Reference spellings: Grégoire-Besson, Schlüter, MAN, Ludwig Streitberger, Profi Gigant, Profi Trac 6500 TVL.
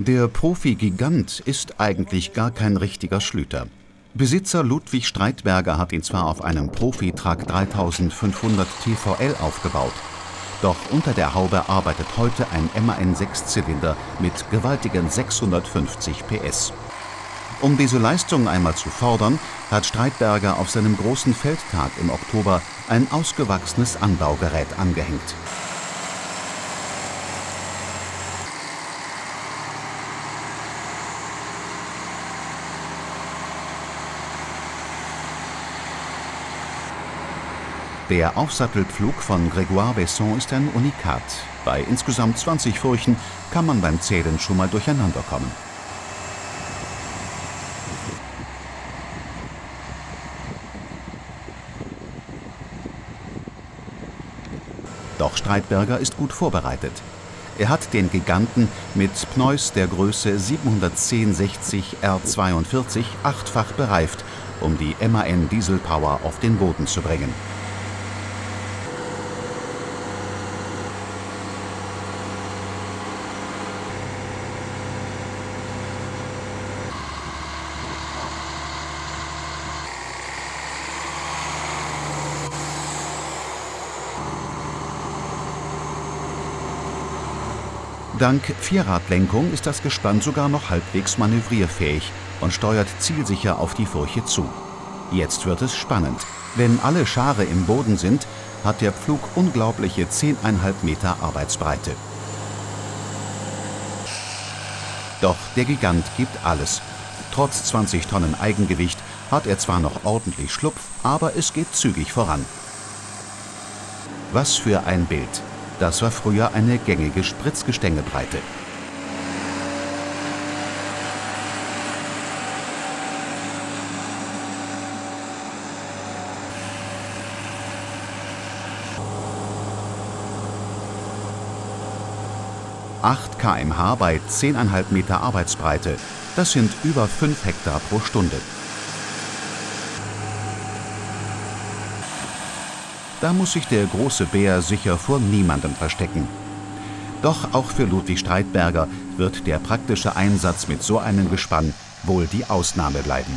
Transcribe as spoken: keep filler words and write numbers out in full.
Der Profi-Gigant ist eigentlich gar kein richtiger Schlüter. Besitzer Ludwig Streitberger hat ihn zwar auf einem Profi Trac dreitausendfünfhundert T V L aufgebaut, doch unter der Haube arbeitet heute ein M A N Sechszylinder mit gewaltigen sechshundertfünfzig P S. Um diese Leistung einmal zu fordern, hat Streitberger auf seinem großen Feldtag im Oktober ein ausgewachsenes Anbaugerät angehängt. Der Aufsattelpflug von Grégoire-Besson ist ein Unikat. Bei insgesamt zwanzig Furchen kann man beim Zählen schon mal durcheinander kommen. Doch Streitberger ist gut vorbereitet. Er hat den Giganten mit Pneus der Größe siebenhundertzehn sechzig R zweiundvierzig achtfach bereift, um die M A N Dieselpower auf den Boden zu bringen. Dank Vierradlenkung ist das Gespann sogar noch halbwegs manövrierfähig und steuert zielsicher auf die Furche zu. Jetzt wird es spannend. Wenn alle Schare im Boden sind, hat der Pflug unglaubliche zehn Komma fünf Meter Arbeitsbreite. Doch der Gigant gibt alles. Trotz zwanzig Tonnen Eigengewicht hat er zwar noch ordentlich Schlupf, aber es geht zügig voran. Was für ein Bild! Das war früher eine gängige Spritzgestängebreite. acht Kilometer pro Stunde bei zehn Komma fünf Meter Arbeitsbreite, das sind über fünf Hektar pro Stunde. Da muss sich der große Bär sicher vor niemandem verstecken. Doch auch für Ludwig Streitberger wird der praktische Einsatz mit so einem Gespann wohl die Ausnahme bleiben.